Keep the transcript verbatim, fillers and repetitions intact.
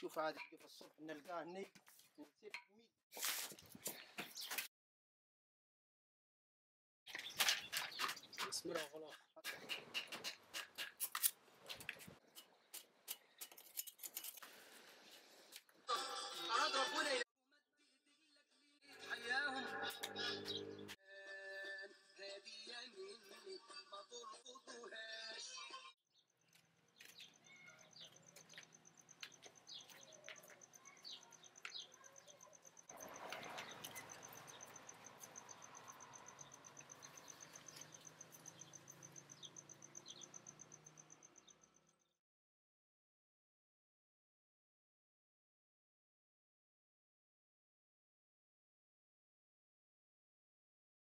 شوف عاد كيف الصوت نلقاه هنا نسيب مية اسمرا غلط.